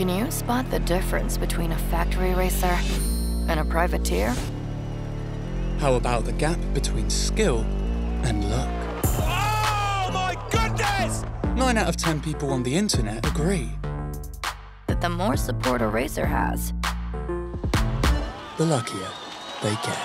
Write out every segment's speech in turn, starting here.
Can you spot the difference between a factory racer and a privateer? How about the gap between skill and luck? Oh my goodness! 9 out of 10 people on the internet agree that the more support a racer has, the luckier they get.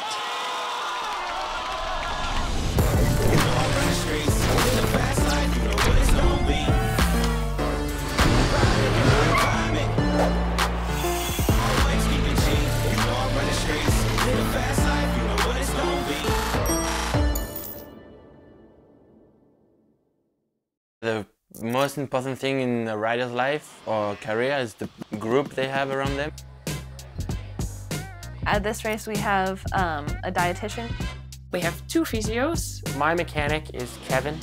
The most important thing in a rider's life or career is the group they have around them. At this race, we have a dietitian. We have 2 physios. My mechanic is Kevin.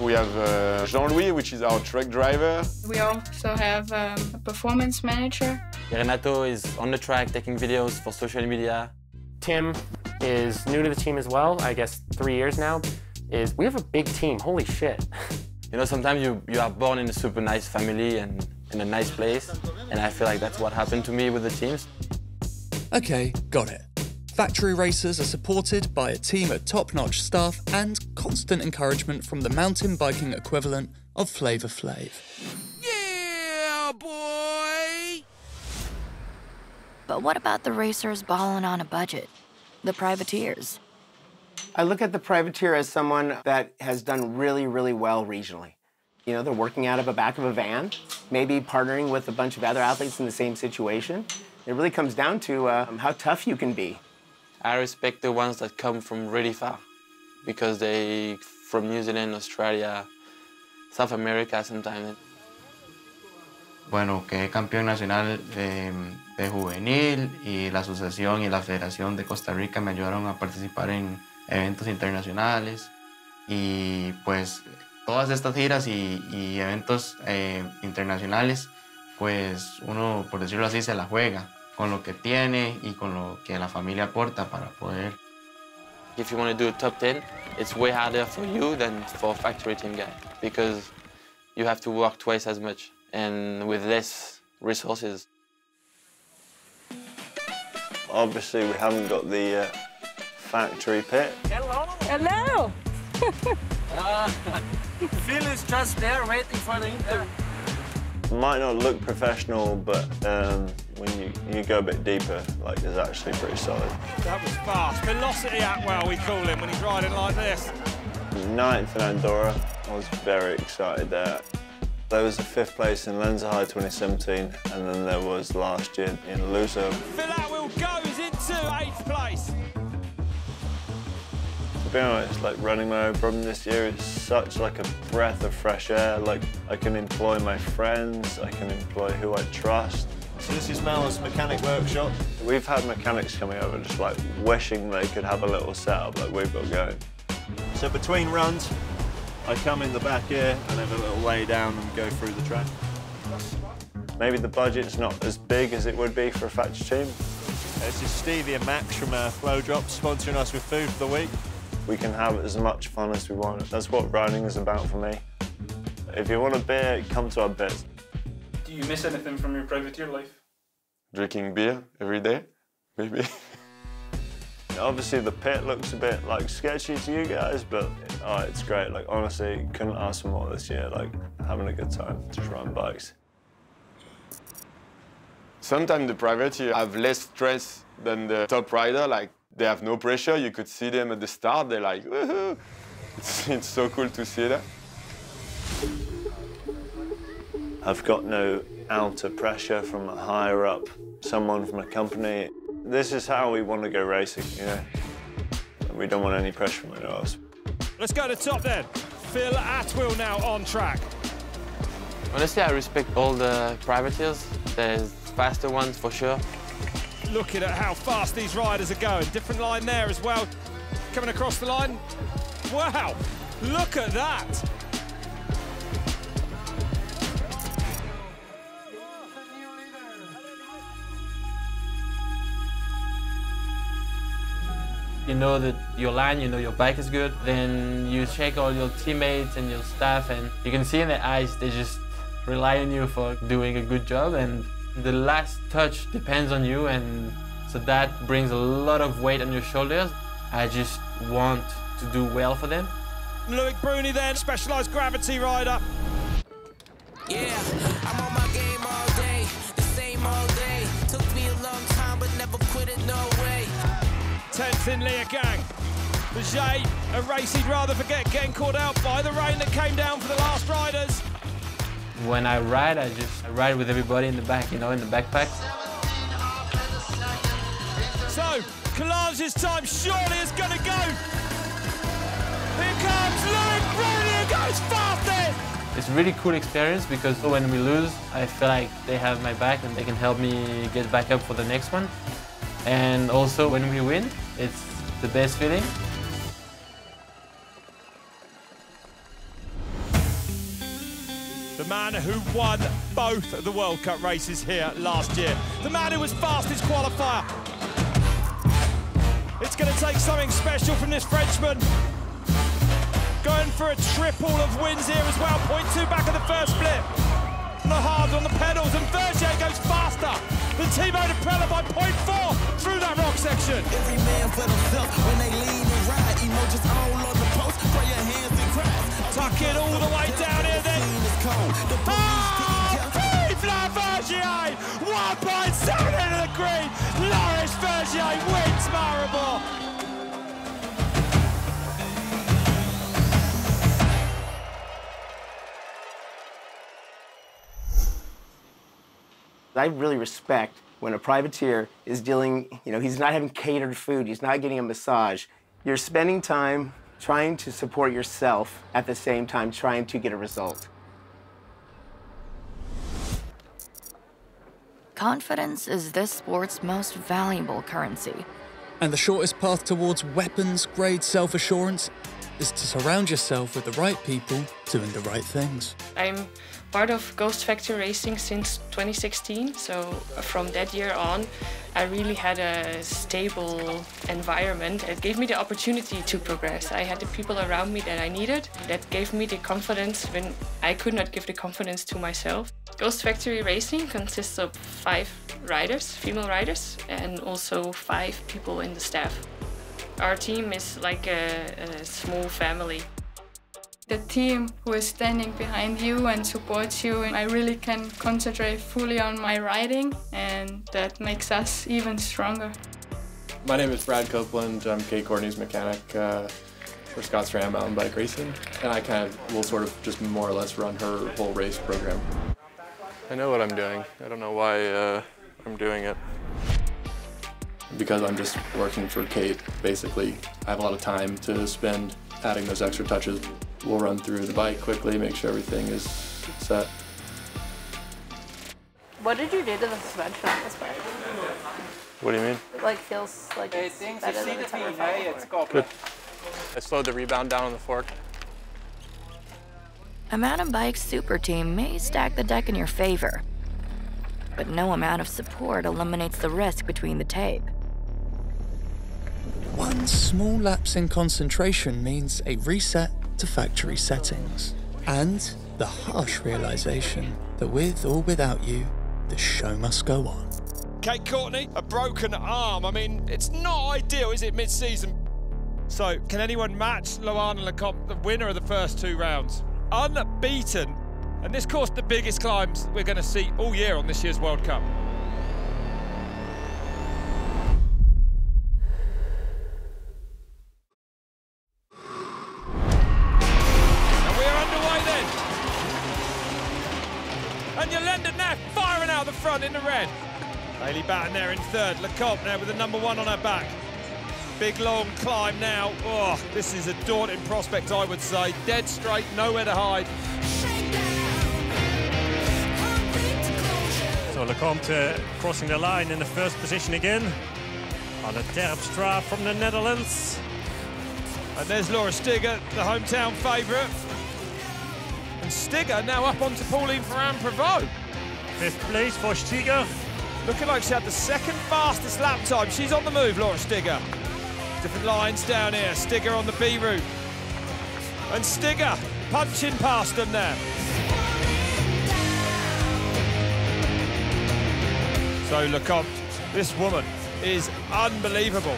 We have Jean-Louis, which is our truck driver. We also have a performance manager. Renato is on the track taking videos for social media. Tim is new to the team as well, I guess 3 years now. We have a big team, holy shit. You know, sometimes you are born in a super nice family and in a nice place, and I feel like that's what happened to me with the teams. Okay, got it. Factory racers are supported by a team of top-notch staff and constant encouragement from the mountain biking equivalent of Flavor Flav. Yeah, boy! But what about the racers balling on a budget? The privateers? I look at the privateer as someone that has done really, really well regionally. You know, they're working out of the back of a van, maybe partnering with a bunch of other athletes in the same situation. It really comes down to how tough you can be. I respect the ones that come from really far, because they from New Zealand, Australia, South America sometimes. Bueno, que es campeón nacional de juvenil y la asociación y la federación de Costa Rica me ayudaron a participar en eventos internacionales y pues todas estas giras y eventos internacionales, pues uno, por decirlo así, se la juega con lo que tiene y con lo que la familia aporta para poder. If you want to do a top 10, it's way harder for you than for a factory team guy because you have to work twice as much and with less resources. Obviously, we haven't got the factory pit. Hello! Hello! Phil is just there waiting for the interview. Might not look professional, but when you go a bit deeper, like, it's actually pretty solid. That was fast. Velocity Atwill, we call him when he's riding like this. 9th in Andorra. I was very excited there. There was a 5th place in Lenzerheide 2017, and then there was last year in Luso. Phil Atwill goes into 8th place. To be honest, like, running my own problem this year is such like a breath of fresh air. Like, I can employ my friends, I can employ who I trust. So this is Mel's mechanic workshop. We've had mechanics coming over just like wishing they could have a little setup like we've got going. So between runs, I come in the back here and have a little lay down and go through the track. Maybe the budget's not as big as it would be for a factory team. This is Stevie and Max from Flow Drop sponsoring us with food for the week. We can have as much fun as we want. That's what riding is about for me. If you want a beer, come to our bits. Do you miss anything from your privateer life? Drinking beer every day, maybe. Obviously, the pit looks a bit like sketchy to you guys, but oh, it's great. Like, honestly, couldn't ask for more this year. Like, having a good time, just riding bikes. Sometimes the privateer have less stress than the top rider. Like, they have no pressure. You could see them at the start. They're like, woohoo! It's so cool to see that. I've got no outer pressure from higher up, someone from a company. This is how we want to go racing, you know? We don't want any pressure from anyone else. Let's go to the top then. Phil Atwill now on track. Honestly, I respect all the privateers. There's faster ones for sure. Looking at how fast these riders are going. Different line there as well. Coming across the line. Wow, look at that. You know that your line, you know your bike is good. Then you check all your teammates and your staff, and you can see in their eyes, they just rely on you for doing a good job. And The last touch depends on you, and so that brings a lot of weight on your shoulders. I just want to do well for them. Loic Bruni then, specialized gravity rider. Yeah, I'm on my game all day, the same all day. Took me a long time, but never quit it, no way. 10th in Lear Gang. Vergier, a race he'd rather forget, getting caught out by the rain that came down for the last riders. When I ride, I ride with everybody in the back, you know, in the backpack. So, Collage's time surely is going to go. Here comes Loic Bruni, he goes fast there. It's a really cool experience because when we lose, I feel like they have my back and they can help me get back up for the next one. And also when we win, it's the best feeling. The man who won both of the World Cup races here last year. The man who was fastest qualifier. It's going to take something special from this Frenchman. Going for a triple of wins here as well. 0.2 back of the first flip. The hard on the pedals, and Vergier goes faster than Thibaut de Prella by 0.4 through that rock section. Every man for themselves when they lean and ride. Emojis all on the post, put your hands in grass. Tuck it all the way down here then. Oh, Flavor Vergier! 1.7 into the green. Loris Vergier wins Maribor. I really respect when a privateer is dealing, you know, he's not having catered food, he's not getting a massage. You're spending time trying to support yourself at the same time trying to get a result. Confidence is this sport's most valuable currency. And the shortest path towards weapons-grade self-assurance is to surround yourself with the right people doing the right things. I'm part of Ghost Factory Racing since 2016, so from that year on, I really had a stable environment. It gave me the opportunity to progress. I had the people around me that I needed. That gave me the confidence when I could not give the confidence to myself. Ghost Factory Racing consists of 5 riders, female riders, and also 5 people in the staff. Our team is like a small family. The team who is standing behind you and supports you, and I really can concentrate fully on my riding, and that makes us even stronger. My name is Brad Copeland. I'm Kate Courtney's mechanic for Scott-Sram Mountain Bike Racing, and I kind of will sort of just more or less run her whole race program. I know what I'm doing. I don't know why I'm doing it. Because I'm just working for Kate, basically, I have a lot of time to spend adding those extra touches. We'll run through the bike quickly, make sure everything is set. What did you do to the suspension on this bike? What do you mean? It like feels like it's better than the time before. Good. I slowed the rebound down on the fork. A mountain bike super team may stack the deck in your favor, but no amount of support eliminates the risk between the tape. One small lapse in concentration means a reset to factory settings, and the harsh realization that with or without you, the show must go on. Kate Courtney, a broken arm. I mean, it's not ideal, is it, mid-season? So, can anyone match Loana Lecomte, the winner of the first 2 rounds? Unbeaten. And this course, the biggest climbs we're going to see all year on this year's World Cup. In the red. Bailey Batten there in third. Lecomte now with the #1 on her back. Big long climb now. Oh, this is a daunting prospect, I would say. Dead straight, nowhere to hide. So Lecomte crossing the line in the first position again. On a Terpstra from the Netherlands. And there's Laura Stigger, the hometown favourite. And Stigger now up onto Pauline Ferrand-Prévot. 5th place for Stigger. Looking like she had the second fastest lap time. She's on the move, Laura Stigger. Different lines down here. Stigger on the B route. And Stigger punching past them there. So Lecomte, this woman is unbelievable.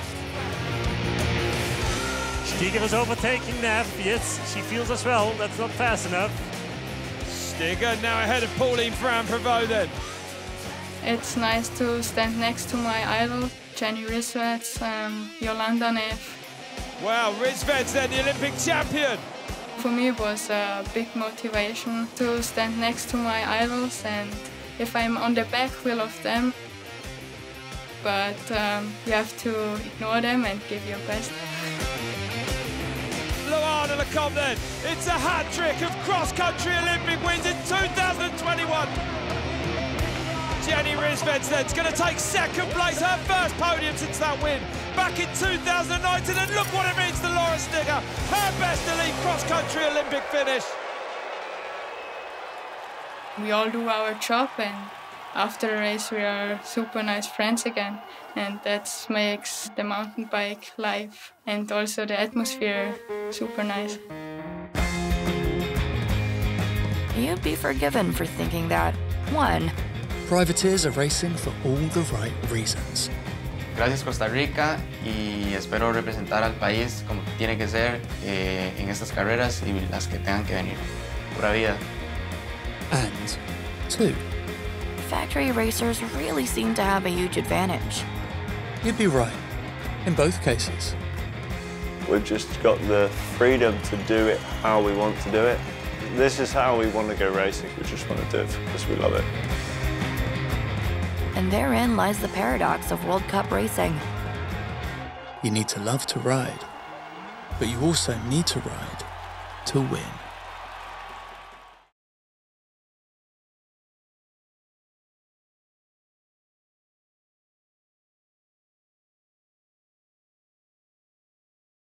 Stigger is overtaking Neff. Yes, she feels as well. That's not fast enough. Stigger now ahead of Pauline Ferrand-Prévot then. It's nice to stand next to my idol, Jenny Rissveds, Yolanda Neff. Wow, Rissveds then, the Olympic champion. For me it was a big motivation to stand next to my idols, and if I'm on the back wheel of them, but you have to ignore them and give your best. Loana Lecomte then, it's a hat-trick of cross-country Olympic wins in 2021. Jenny Rissveds then's going to take second place, her first podium since that win back in 2019, and look what it means to Laura Stigger, her best elite cross-country Olympic finish. We all do our job, and after the race we are super nice friends again, and that makes the mountain bike life and also the atmosphere super nice. You'd be forgiven for thinking that, one, privateers are racing for all the right reasons. Gracias Costa Rica, y espero representar al país como tiene que ser en estas carreras y las que tengan que venir. Pura vida. And two, factory racers really seem to have a huge advantage. You'd be right, in both cases. We've just got the freedom to do it how we want to do it. This is how we want to go racing. We just want to do it because we love it. And therein lies the paradox of World Cup racing. You need to love to ride, but you also need to ride to win.